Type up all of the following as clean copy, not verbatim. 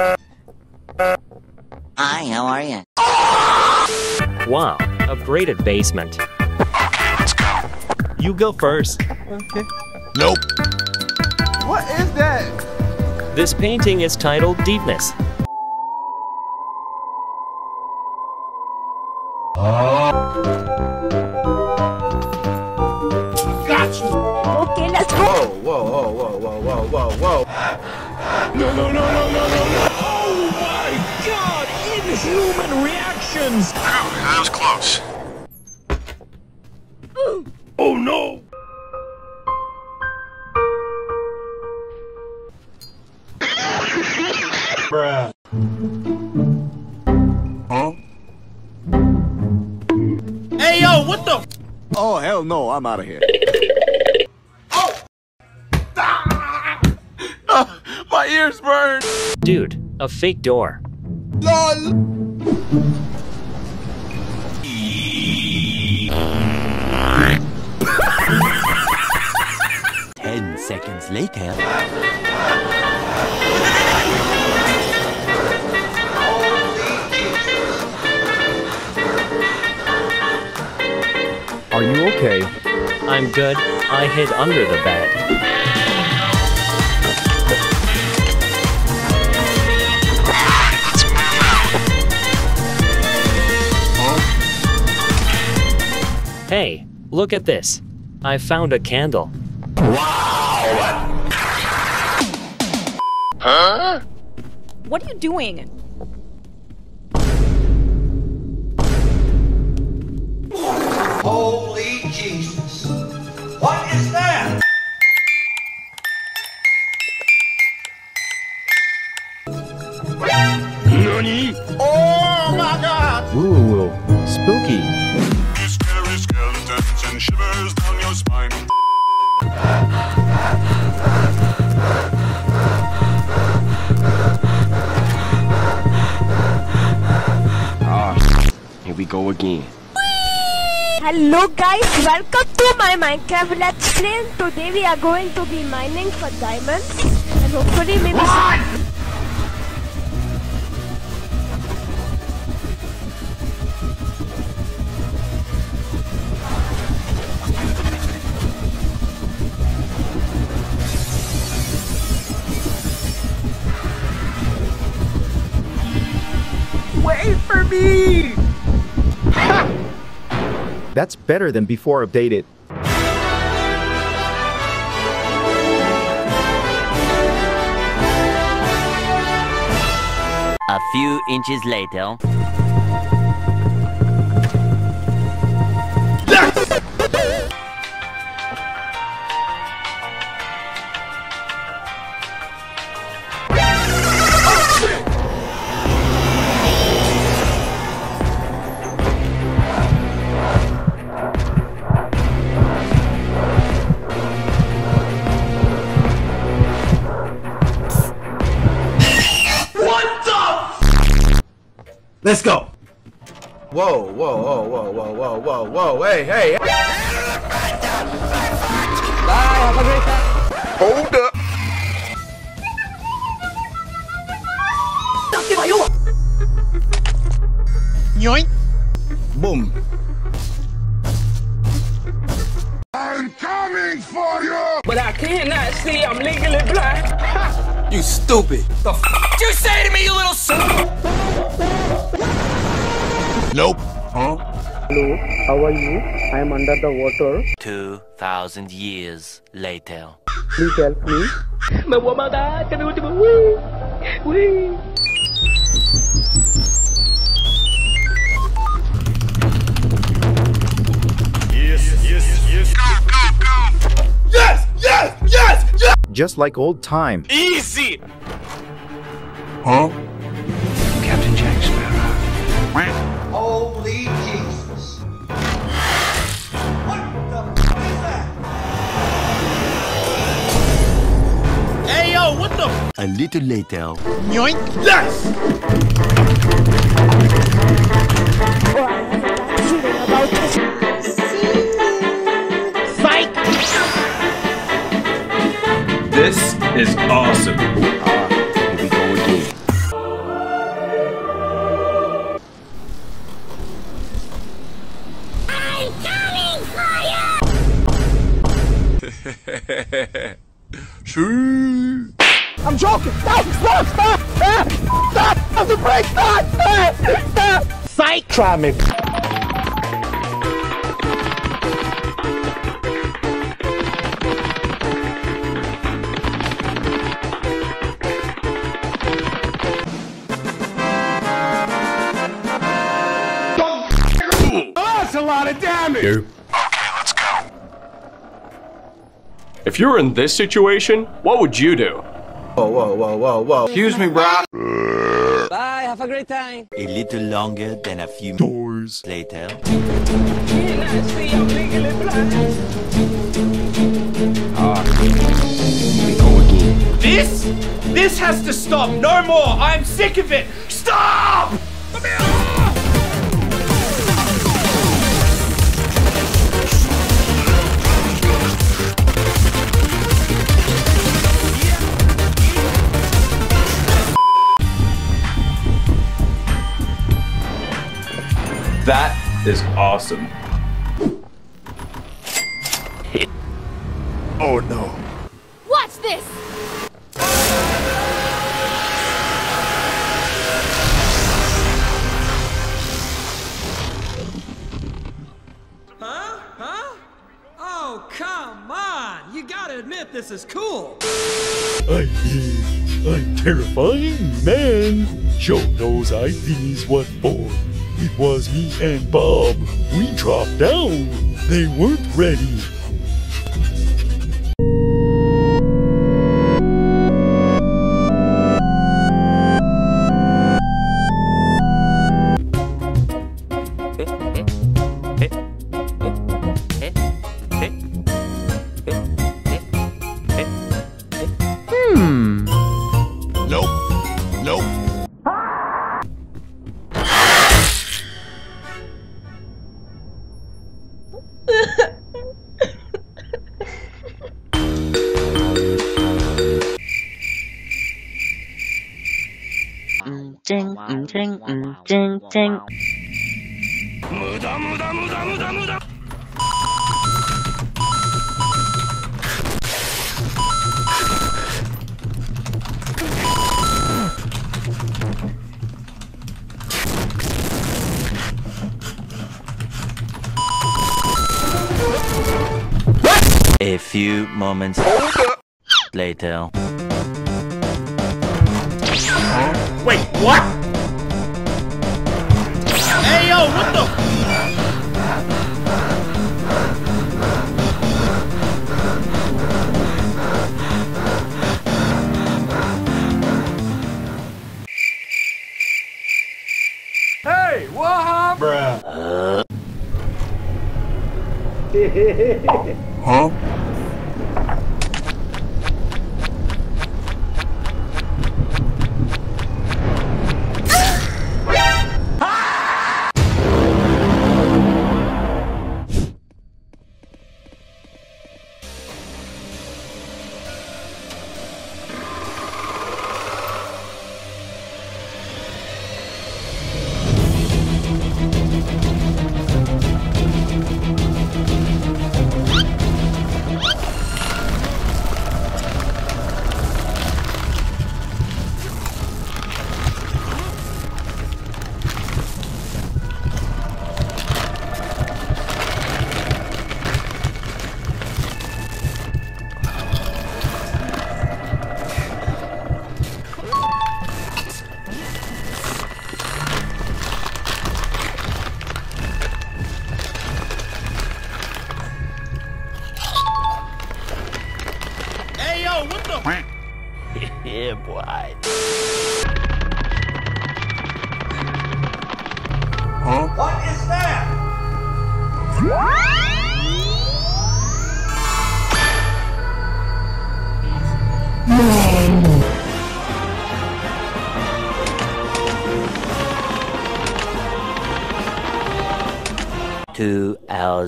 Hi, how are you? Wow, upgraded basement. Okay, let's go. You go first. Okay. Nope. What is that? This painting is titled Deepness. Whoa. No. Oh my god! Inhuman reactions! Wow, that was close. Oh no! Bruh. Huh? Hey yo, what the? Oh hell no, I'm out of here. My ears burn! Dude, a fake door. LOL! Ten seconds later... Are you okay? I'm good. I hid under the bed. Hey, look at this. I found a candle. Wow! Huh? What are you doing? Holy Jesus. What is that? Nani? Oh my god! Ooh, spooky. And shivers down your spine. Ah, here we go again. Hello guys, welcome to my Minecraft Let's Play. Today we are going to be mining for diamonds and hopefully maybe some... for me! That's better than before updated. A few inches later. Let's go! Whoa, hey! Bye, have a great time! Hold up! Yoink! Boom! I'm coming for you! But I cannot see, I'm legally blind! You stupid! The f*** did you say to me, you little s***? Nope. Huh? Hello, how are you? I am under the water. 2,000 years later. Please help me. Yes. Go. Yes! Just like old time. Easy! Huh? Captain Jack Sparrow. Holy Jesus. What the f*** is that? Hey yo, what the f***? A little later. Yoink! Yes! Psych! This is awesome. Here we go again. Stop! Psych! Try me. You. Okay, let's go. If you were in this situation, what would you do? Whoa, whoa, whoa, whoa, whoa. Excuse me, bro. Bye, have a great time. A little longer than a few doors later. This has to stop. No more. I'm sick of it. Stop! Come here. That is awesome. Oh no. Watch this! Huh? Huh? Oh, come on! You gotta admit this is cool! I'm terrifying, man! Joe knows I these what for. It was me and Bob. We dropped down. They weren't ready. A few moments later. Wait, what? Hey, yo, what the? Hey, what happened? Bruh. Huh?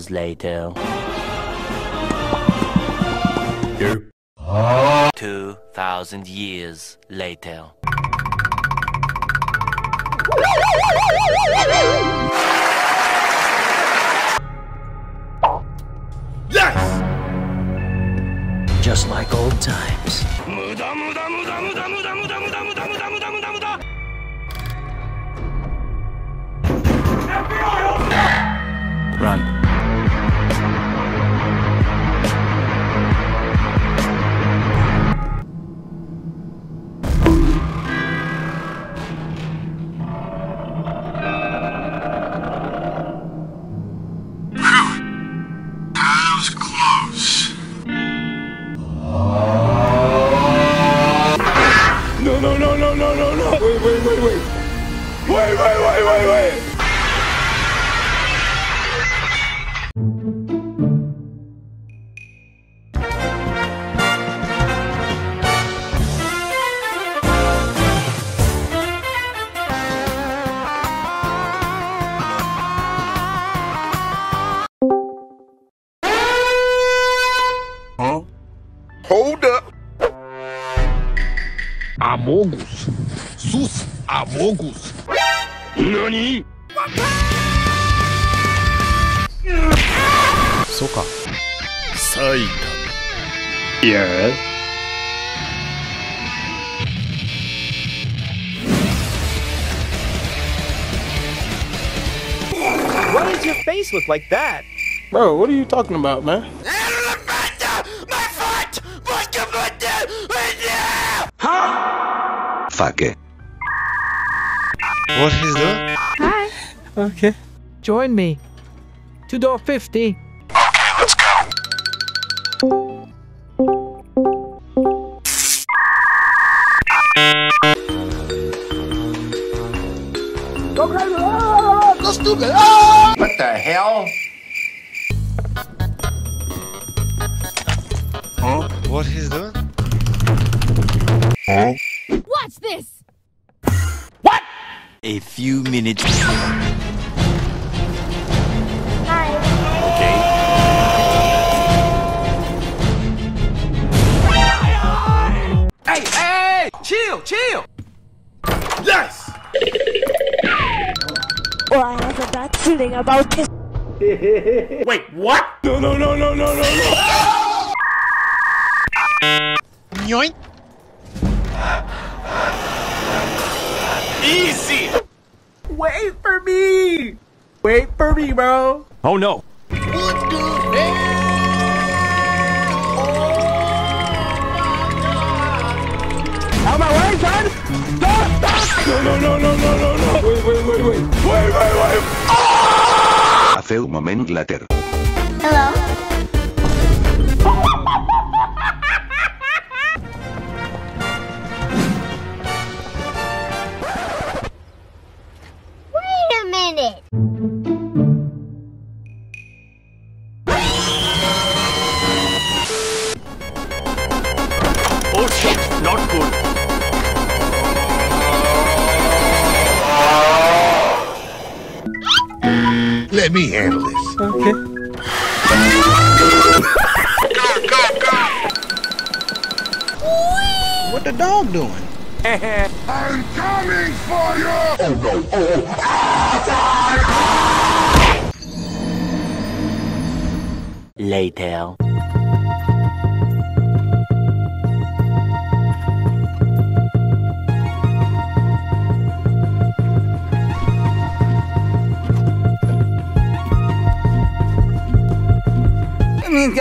Later. 2,000 years later. Yes! just like old times. Run. Look like that, bro. What are you talking about, man? My foot! Huh? Fuck it. What is that? Hi. Okay. Join me. To door 50. Okay, let's go. Go crazy! Ah, go stupid! Ah! What the hell? Huh? What is that? Huh? Watch this! What? A few minutes. Hi. Okay. Hey, hey! Chill, chill! Yes! Or I have a bad feeling about this. Wait, what? No. Yoink. Easy. Wait for me. Wait for me, bro. Oh no. What the hell? Oh, out my way, son. Don't stop. No. Wait. Ah! A few moments later. Hello? Wait a minute. Oh shit, not good. Let me handle this. Okay. Go! Whee! What the dog doing? I'm coming for you! Oh no! Oh! Ah! Later.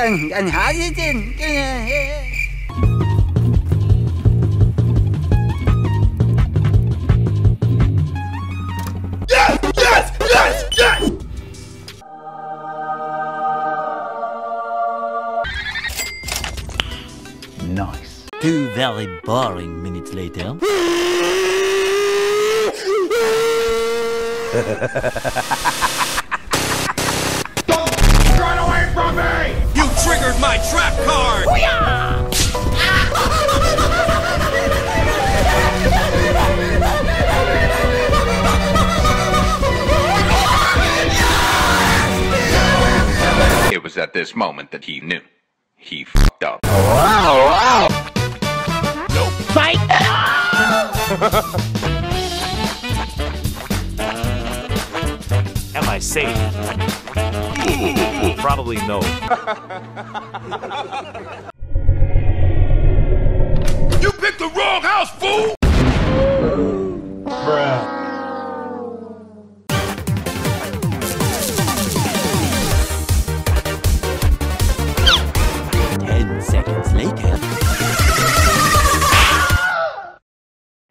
And how you didn't? Yes! Nice. 2 very boring minutes later. Triggered my trap card! It was at this moment that he knew. He f***ed up. Wow! Nope. Fight! Am I safe? Probably no. house, fool! Bruh.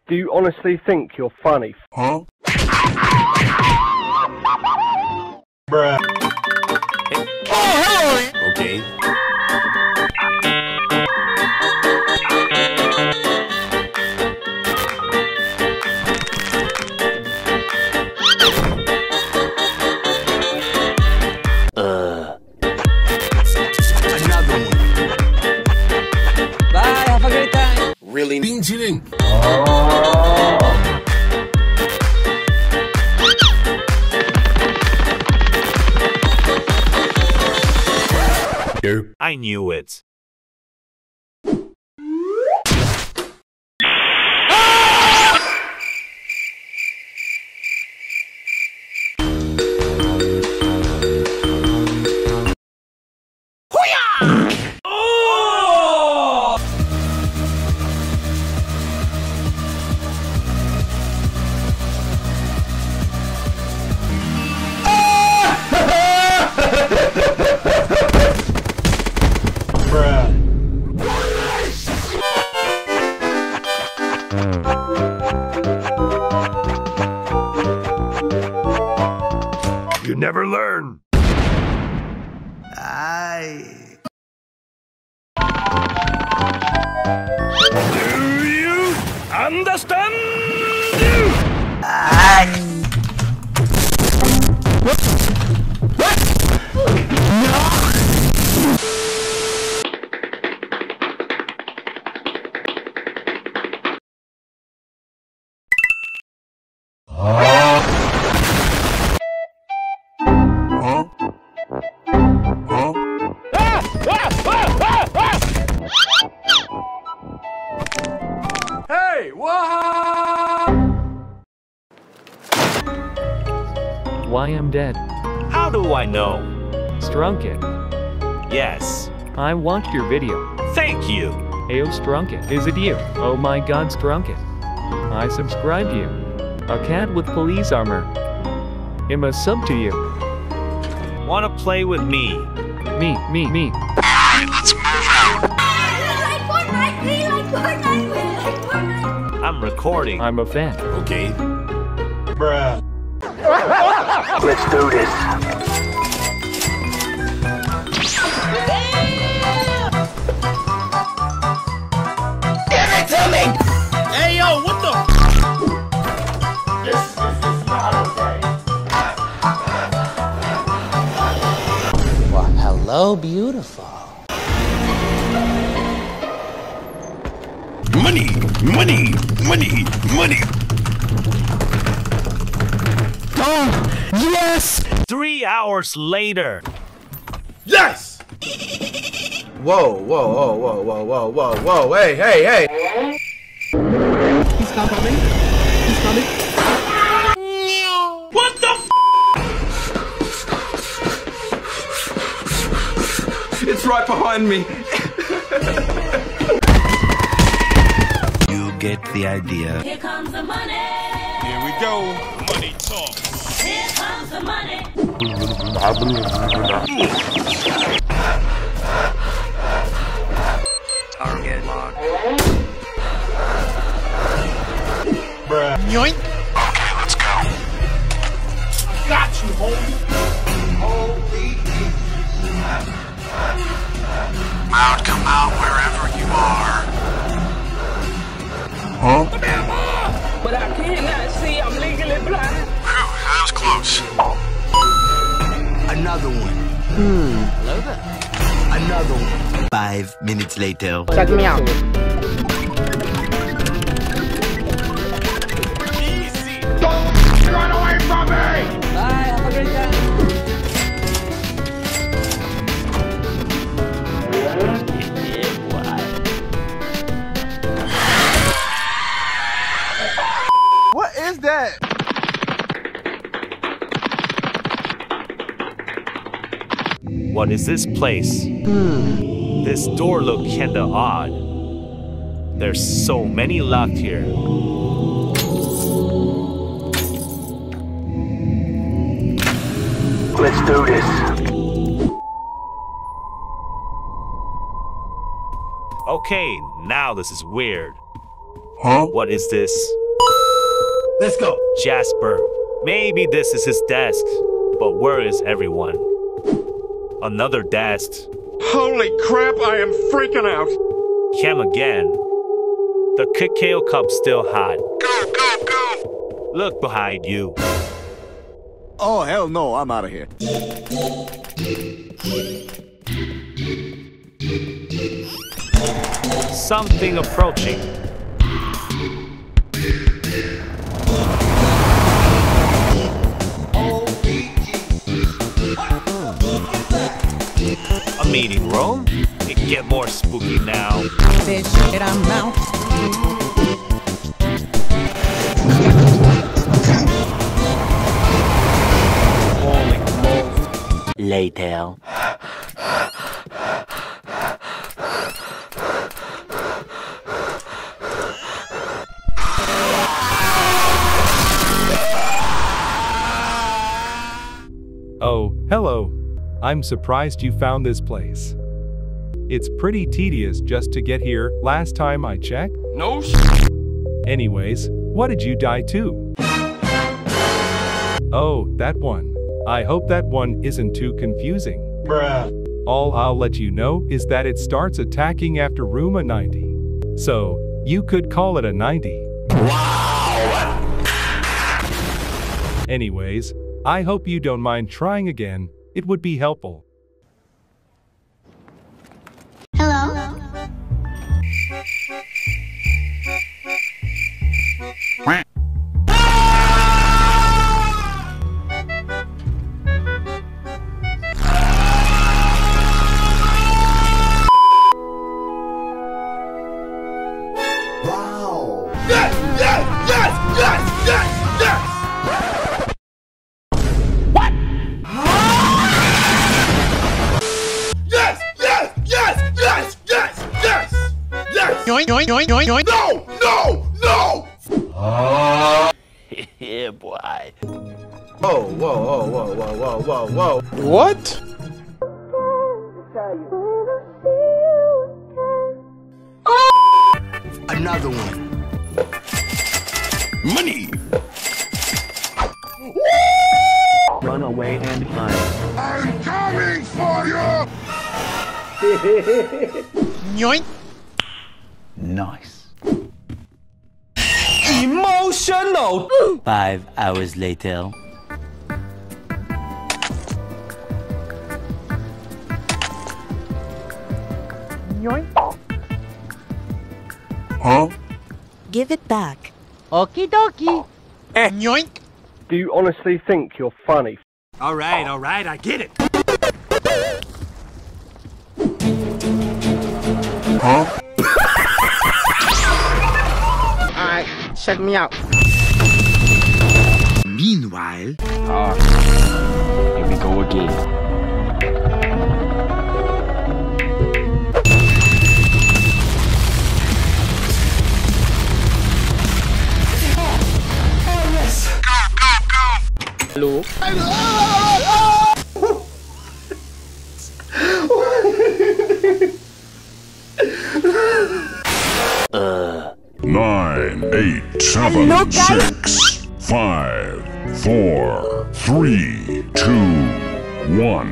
Do you honestly think you're funny? Huh? Bruh. Oh, hello! Okay. Another one. Bye, have a great time. Really? Bean-chilling. I knew it. Ah! Oh! You never learn. Do you understand? Why I'm dead? How do I know? Stroncken. Yes. I watched your video. Thank you. Ayo, Stroncken. Is it you? Oh my god, Stroncken. I subscribe you. A cat with police armor. I'm a sub to you. Wanna play with me? Me. Alright, let's move out. We like Fortnite. I'm recording. I'm a fan. Okay. Bruh. Let's do this. Give it to me! Hey yo, what the? This is not okay. Well, hello, beautiful. Money. Oh! Yes! 3 hours later. Yes! Whoa, hey! He's coming. What the f? It's right behind me. You get the idea. Here comes the money. Here we go. Money talk. Here comes the money. Target lock. Bruh. Yoink. Okay, let's go. I got you, homie. Holy. Loud, come out wherever you are. Huh? But I cannot see. I'm legally blind. That was close. Another one. Hello there. Another one. 5 minutes later. Check me out. Easy. Don't run away from me! Bye, have a great time. What is that? What is this place? This door look kinda odd. There's so many locked here. Let's do this. Okay, now this is weird. Huh? What is this? Let's go. Jasper. Maybe this is his desk, but where is everyone? Another desk. Holy crap, I am freaking out. Cam again. The cacao cup's still hot. Go, go, go! Look behind you. Oh, hell no, I'm out of here. Something approaching. A meeting room? It get more spooky now. Fish in our mouth. Later. Oh, hello. I'm surprised you found this place. It's pretty tedious just to get here, last time I checked. No shit. Anyways, what did you die to? Oh, that one. I hope that one isn't too confusing. Bruh. All I'll let you know is that it starts attacking after room a 90. So, you could call it a 90. Wow! Anyways, I hope you don't mind trying again. It would be helpful. Hello? Wow! Yes! Yes! Yes! Yes! Yes! Yes! What? Yes! Yes! Yes! Yes! Yes! Yes! Yes! Yoink! Yoink! Yoink! Yoink! No! No! No! Yeah, boy. Whoa! Whoa! Whoa! Whoa! Whoa! Whoa! Whoa! What? Another one. Money! Woo! Run away and hide. I'm coming for you! Yoink! Nice. Emotional! 5 hours later. Yoink! Huh? Give it back. Okie dokie. Yoink. Do you honestly think you're funny? Alright, alright, I get it. Huh? Alright, check me out. Meanwhile... Ah, here we go again. Hello. Nine, eight, seven, hello, six, 5, 4, 3, 2, 1.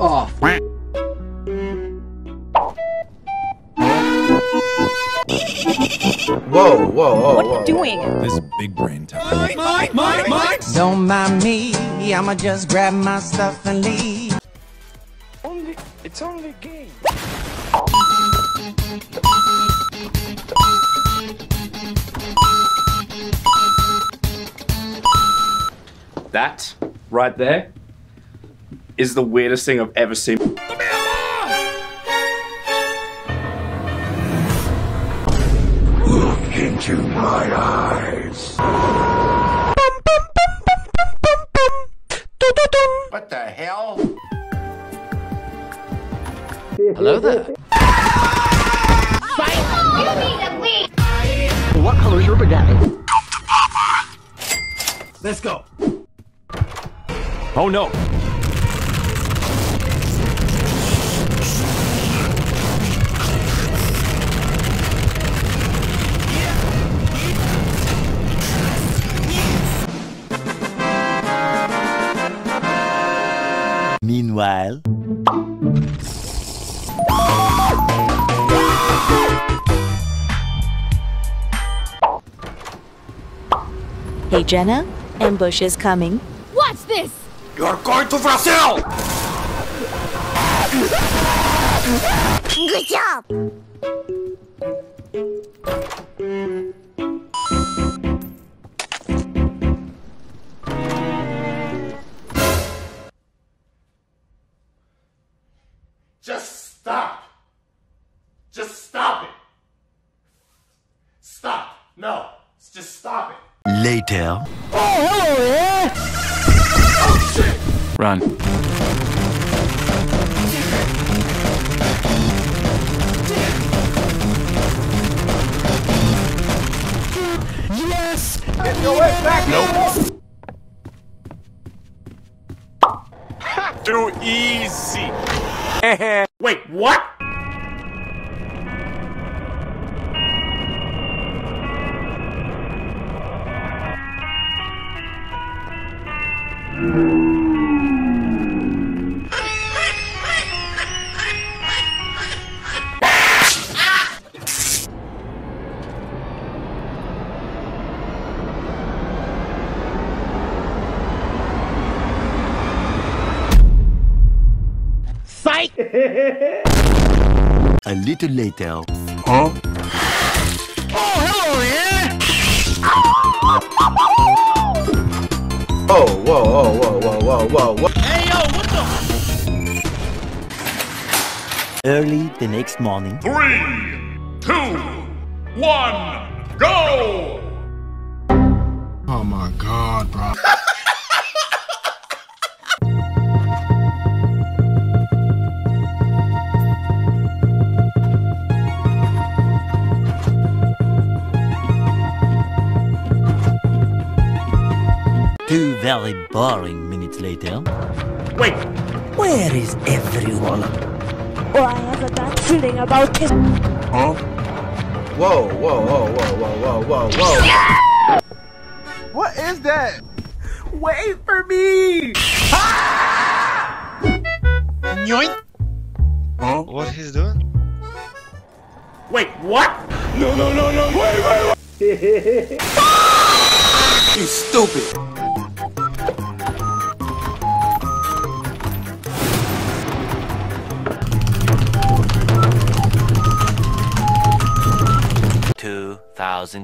Off. Whoa, whoa, whoa, what are you doing? This big brain time. Mike! Don't mind me, I'ma just grab my stuff and leave. It's only game. That, right there, is the weirdest thing I've ever seen. Into my eyes. What the hell? Hello there. Here's your spaghetti. Dump the popper. Let's go. Oh no. Meanwhile, hey Jenna, ambush is coming. Watch this! You're going to Brazil! Good job! Later. Oh, hello there! Oh, shit! Run. Yes! Get your way back! Nope. Too easy. Wait, what? A little later. Huh? Oh, hello there! Oh, whoa, whoa, whoa, whoa, whoa, whoa, whoa. Hey, yo, what the? Early the next morning. 3, 2, 1, go! Oh my God, bro. Two very boring minutes later. Wait! Where is everyone? Oh, I have a bad feeling about this. Huh? Whoa, whoa, whoa, whoa, whoa, whoa, whoa, whoa. What is that? Wait for me! Ah! Huh? What he's doing? Wait, what? No, no, no, no, wait, wait, wait! You stupid!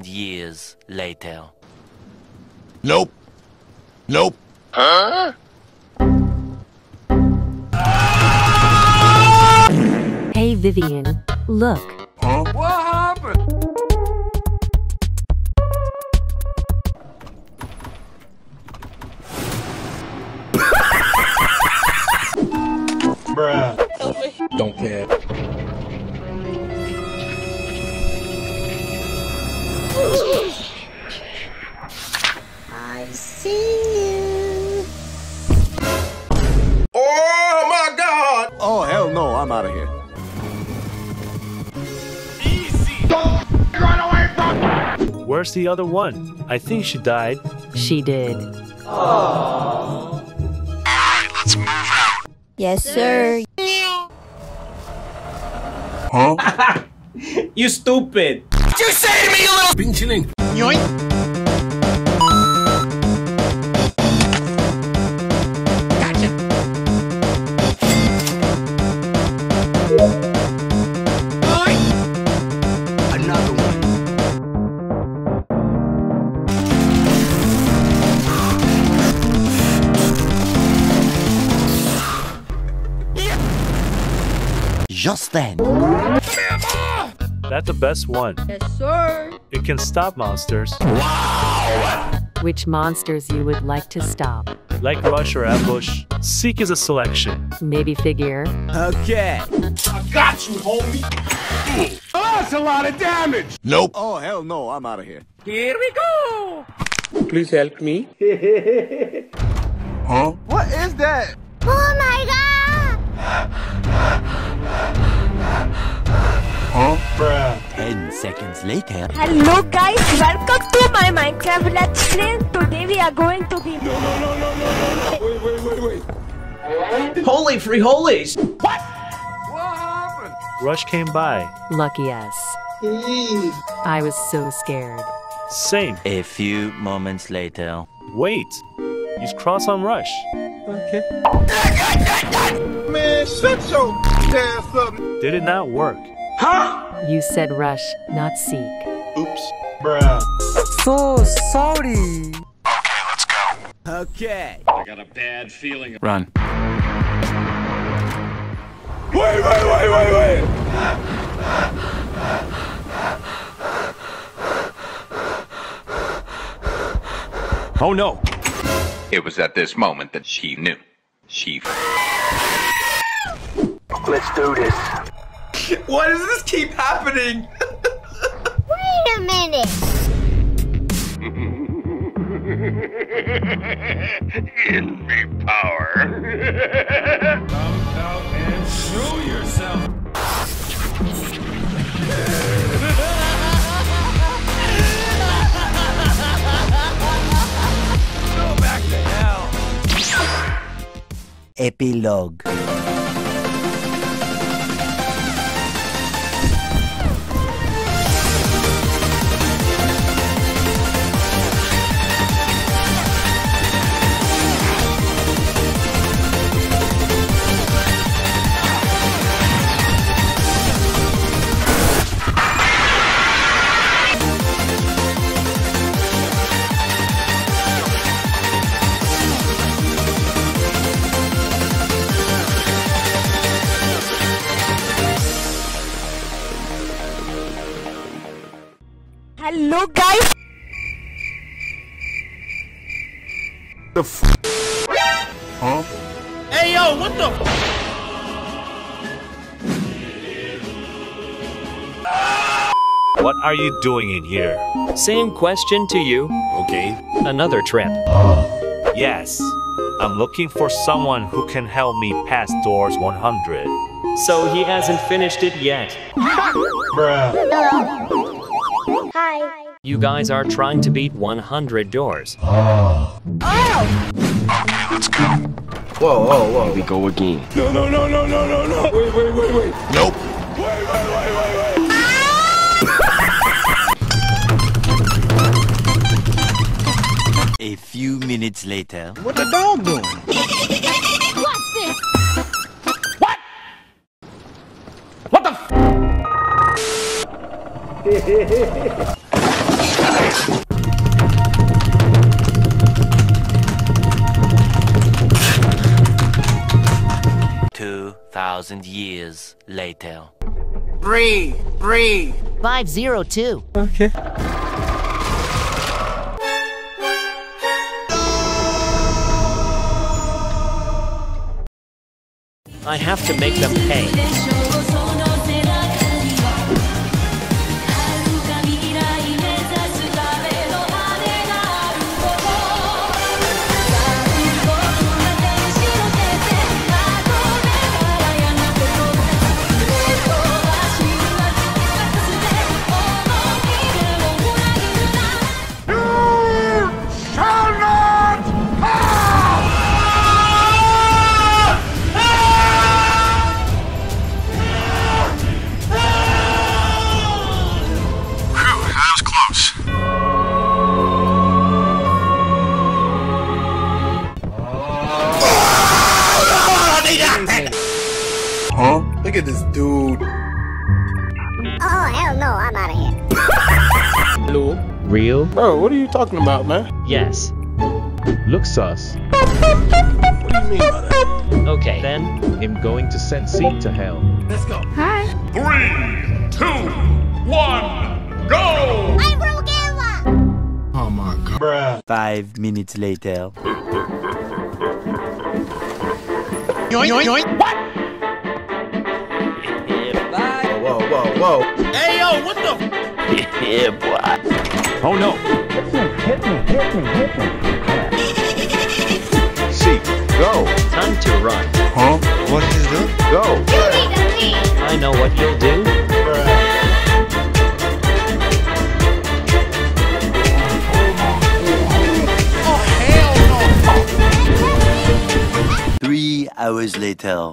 Years later. Nope. Nope. Huh? Hey Vivian, look. Huh? What happened? Bruh. Don't care. I see you. Oh my God! Oh hell no, I'm out of here. Easy! Don't run away from me! Where's the other one? I think she died. She did. Oh. Alright, let's move out. Yes, sir. Huh? You stupid! What you say to me, you little been chilling? Yoink. Gotcha. Yoink. Another one. Just then. That's the best one. Yes, sir. It can stop monsters. Wow! Which monsters you would like to stop? like rush or ambush, seek is a selection. Maybe figure. Okay. I got you, homie. Oh, that's a lot of damage. Nope. Oh, hell no, I'm out of here. Here we go. Please help me. Huh? What is that? Oh my god. Huh? Bruh. 10 seconds later. Hello guys, welcome to my Minecraft Let's Play. Today we are going to be. No. Wait. Holy free holies! What? What happened? Rush came by. Lucky us. I was so scared. Same. A few moments later. Wait. Use cross on Rush. Okay. Man, shut your ass up. Did it not work? Huh? You said rush, not seek. Oops, bruh. So sorry. Okay, let's go. Okay. I got a bad feeling. Run. Wait. Oh no. It was at this moment that she knew. Let's do this. Why does this keep happening? Wait a minute. Give me power. Come out and show yourself. Go back to hell. Epilogue. Hello guys. The f. Huh? Hey yo, what the f. What are you doing in here? Same question to you. Okay. Another trap. Yes. I'm looking for someone who can help me pass Doors 100. So he hasn't finished it yet. Bruh. Hi. You guys are trying to beat 100 doors. Oh! Okay, let's go. Whoa. Here we go again. No. Wait. Nope. Wait. Ah! A few minutes later. What the dog doing? What's this? What? What the f. Two thousand years later. Breathe. 502. Okay. I have to make them pay. Look at this dude. Oh, hell no, I'm out of here. Hello? Real? Bro, what are you talking about, man? Yes. Looks sus. What do you mean by that? Okay, then. I'm going to send Seek to hell. Let's go. Hi. 3, 2, 1, go! I broke Ella! Oh my god. Bruh. 5 minutes later. Yoink, yoink. What? Yeah, bye. Whoa, whoa, whoa. Hey, yo, what the? Yeah, boy. Oh, no. Hit me, hit me, hit me. See, go. Time to run. Huh? What is this? Go. You need a me. I know what you'll do. Oh, hell no. 3 hours later.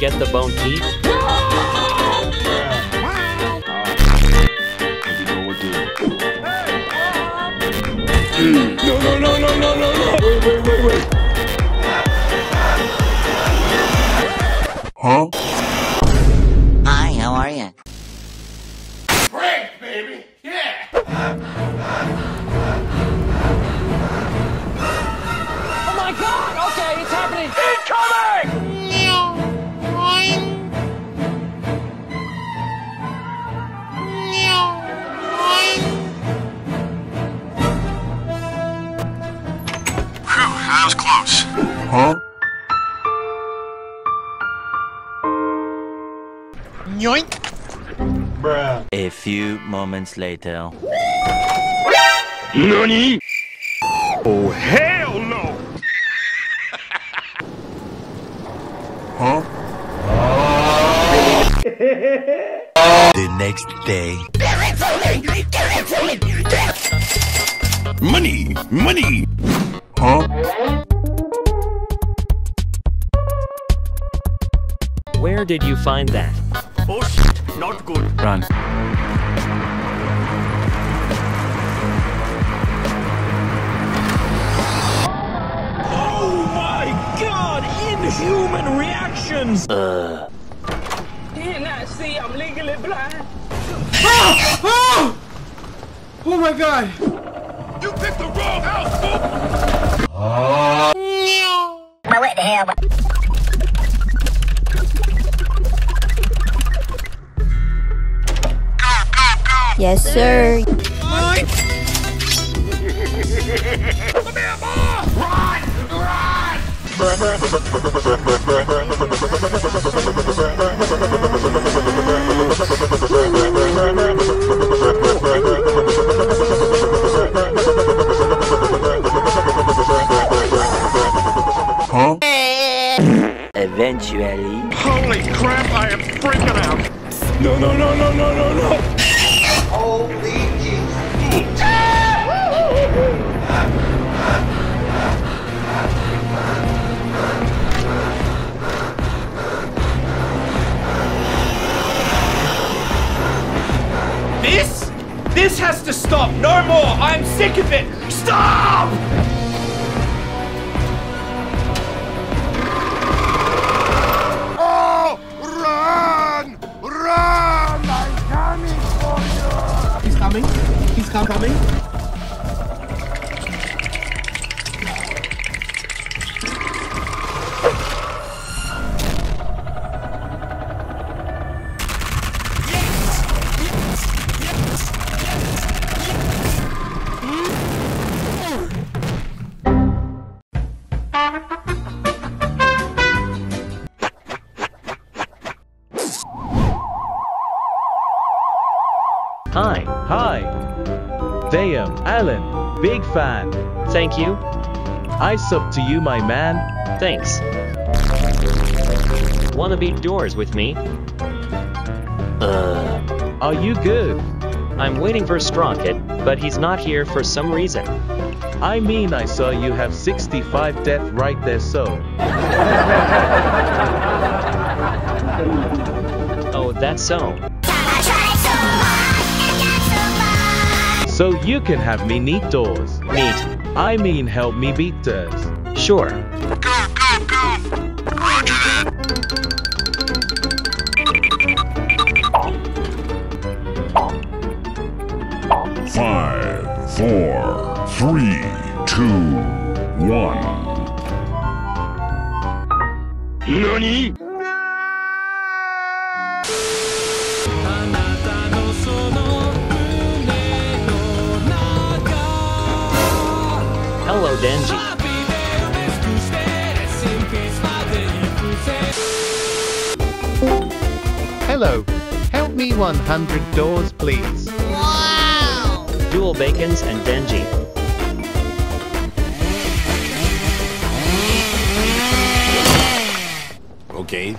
Get the bone key. No, no, no, no, no, no, no. Wait, wait, wait, wait. Huh? Hi, how are you? Great, baby. Yeah. Oh my God! Okay, it's happening. Incoming! That was close. Huh? Yoink! Bruh. A few moments later. Nani? Oh, hell no! Huh? The next day. Give it to me! Give it to me! Money! Money! Huh? Where did you find that? Oh shit, not good. Run. Oh my God! Inhuman reactions! Did you not see I'm legally blind? Oh! Oh! Oh my God! You picked the wrong house, fool! No. Now what the hell? Yes, sir. Come here, Bob! Run! Huh? Eventually. Holy crap, I am freaking out! No, no, no, no, no, no, no! Holy Jesus! This has to stop! No more! I'm sick of it! Stop! He's coming. Alan, big fan. Thank you. I sub to you, my man. Thanks. Wanna beat Doors with me? Are you good? I'm waiting for Strockett, but he's not here for some reason. I mean, I saw you have 65 death right there, so. Oh, that's so. So you can have me neat Doors. Neat. I mean help me beat Doors. Sure. Go, go, go! 5, 4, 3, 2, 1. Nani? Hello, Denji. Hello, help me 100 doors, please. Wow! Dual Bacons and Denji. Okay.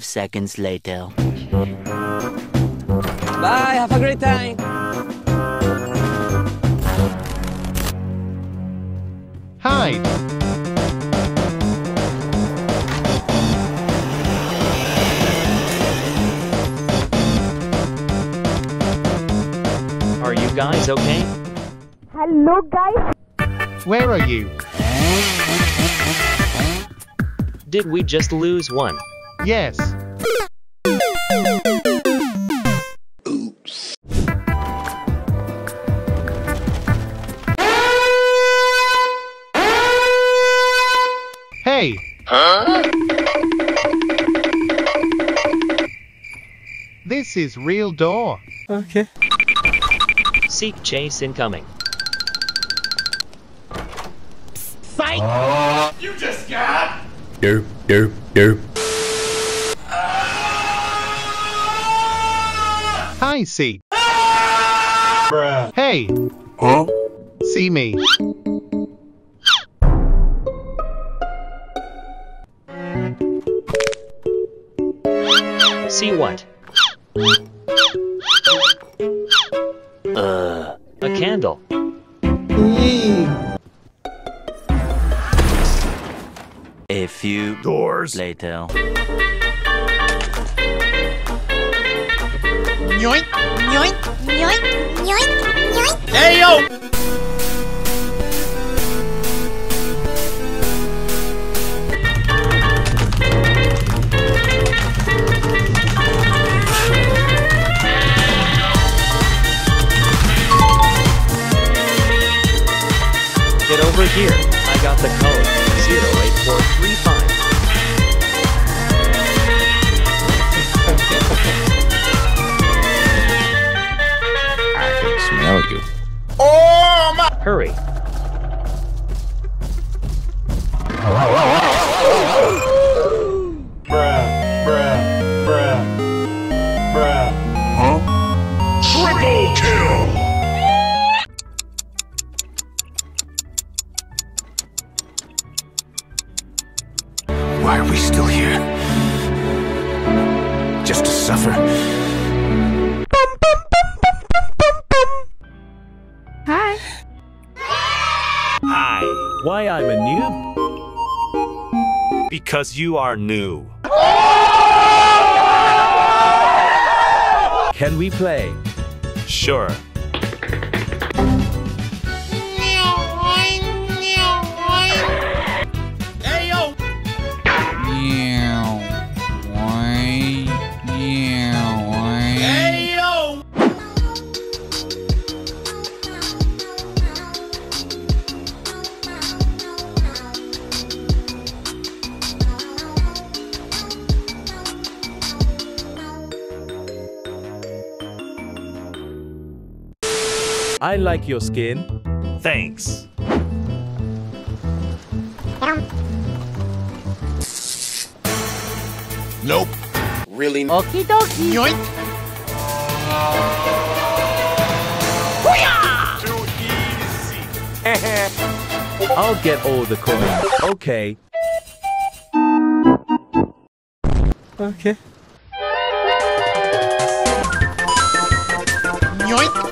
Seconds later. Bye, have a great time. Hi. Are you guys okay? Hello, guys. Where are you? Did we just lose one? Yes. Oops. Hey. Huh? This is real door. Okay. Seek chase incoming. Fight! You just got. Derp, derp, derp. I see. Ah! Hey. Huh? See me. See what? A candle. A few doors later. Yoink, yoink, yoink, yoink, yoink. Hey, yo! Get over here. I got the code. 08435. You. Oh my! Hurry! Bruh, bruh, bruh, bruh. Huh? Triple kill! Why are we still here? Just to suffer. Why I'm a noob? Because you are new. Can we play? Sure. Hey yo! Hey yo! I like your skin. Thanks. Nope. Really? Okie dokie. Yoink. Hoo-yah! Too easy. I'll get all the coins. Okay. Okay. Yoink.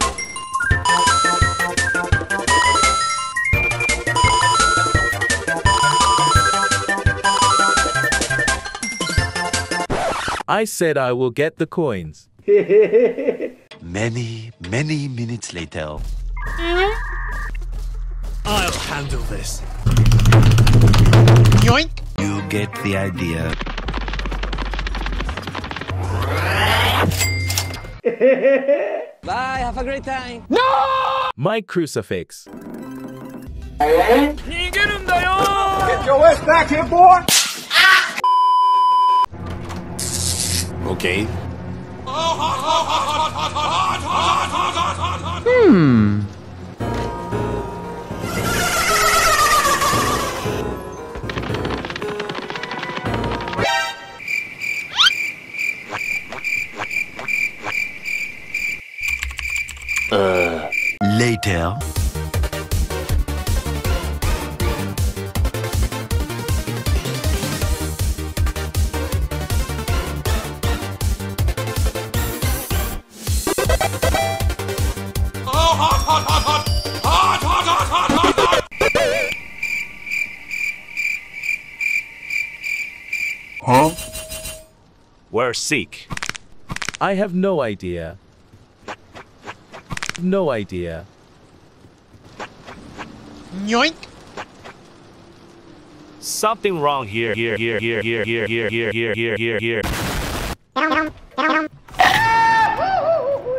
I said I will get the coins. Many minutes later. I'll handle this. Yoink! You get the idea. Bye, have a great time. No! My crucifix. Get your ass back here, boy! Okay. Later. Huh? We're sick. I have no idea. No idea. Yoink! Something wrong here. Here.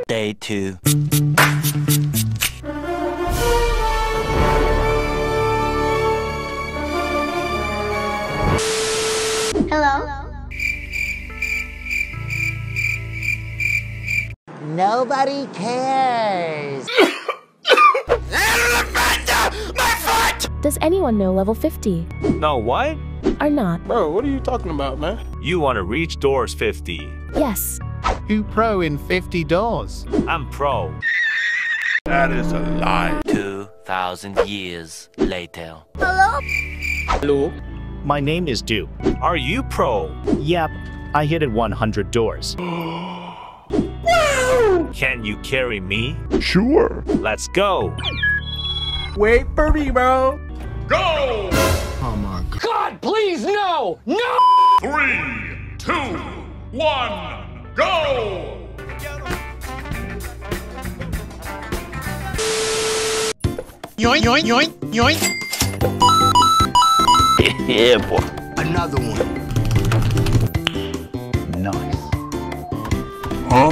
Day 2. Hello? Nobody cares. My foot! Does anyone know level 50? No, what? Or not. Bro, what are you talking about, man? You want to reach Doors 50. Yes. Who pro in 50 doors? I'm pro. That is a lie. 2,000 years later. Hello? Hello? My name is Duke. Are you pro? Yep. I hit it 100 doors. Can you carry me? Sure. Let's go. Wait for me, bro. Go! Oh my god. God, please, no! No! 3, 2, 1, go! Yoink, yoink, yoink, yoink. Yeah, boy. Another one. Nice. Huh?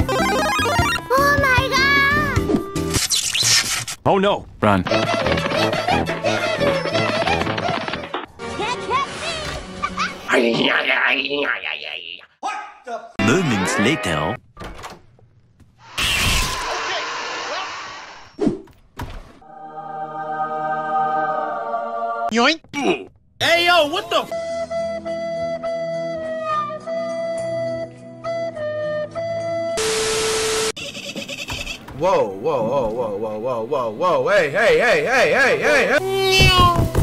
Oh no! Run. Can't catch me. What the f? Moments later. Yoink! Hey yo, what the f? Whoa, hey.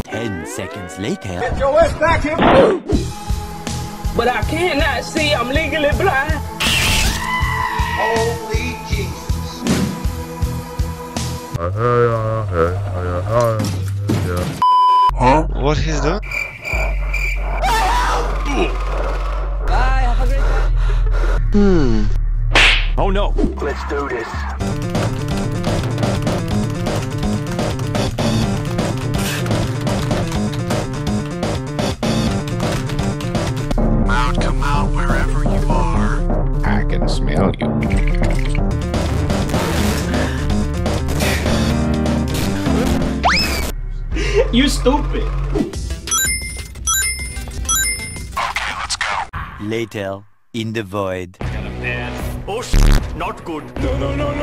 10 seconds later. Get your ass back here. But I cannot see, I'm legally blind. Holy Jesus. Huh? What he's doing? Bye, have a great time. Oh no. Let's do this. Come out wherever you are. I can smell you. You stupid. Okay, let's go. Later, in the void. Oh shit, not good. No.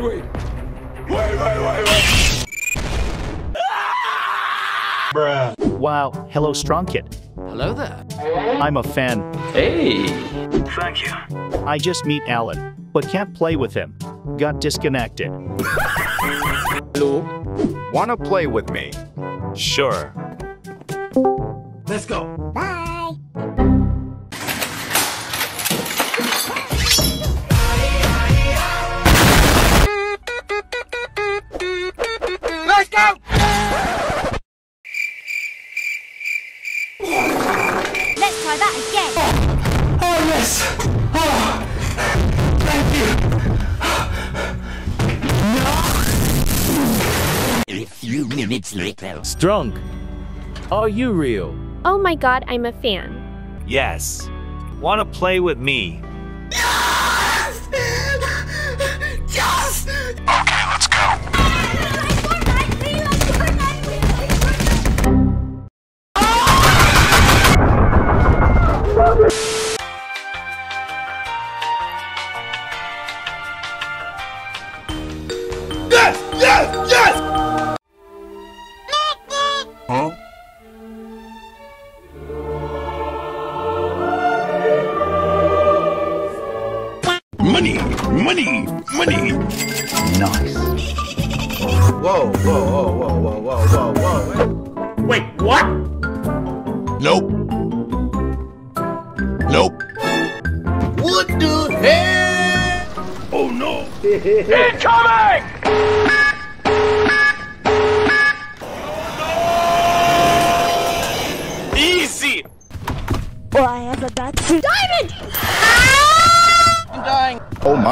Wait. Bruh. Wow, hello Strockett. Hello there. I'm a fan. Hey. Thank you. I just meet Alan, but can't play with him. Got disconnected. Hello. Wanna play with me? Sure. Let's go. Bye. Let's go. Let's try that again. Oh, yeah. Yes! Oh! Thank you! A few minutes later. Strong, are you real? Oh my god, I'm a fan. Yes. Wanna play with me? Yes! Yes! Okay, let's go.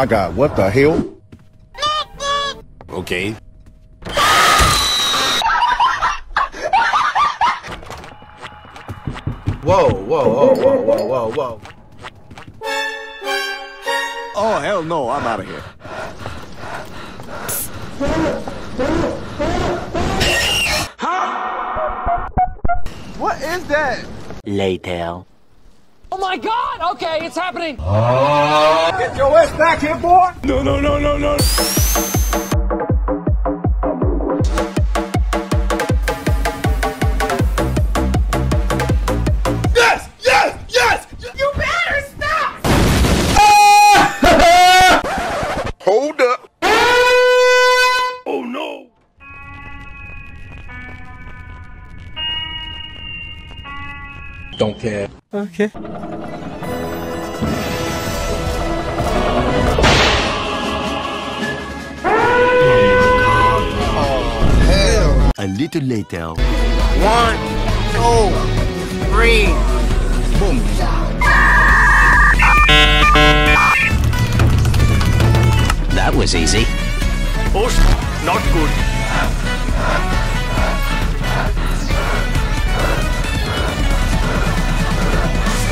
My god, what the hell? Okay. Whoa, whoa, whoa, whoa, whoa, whoa, whoa. Oh, hell no, I'm out of here. Huh? What is that? Later. Oh my god! Okay, it's happening! Oh. Get your ass back here, boy! No, no, no, no, no! Yes! Yes! Yes! You better stop! Hold up! Oh no! Don't care. Okay. Oh, hell. A little later. 1, 2, 3. Boom. That was easy. Oh, not good.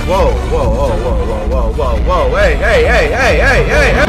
Whoa, whoa, whoa, whoa, whoa, whoa, whoa, hey, hey, hey, hey, hey, hey, hey!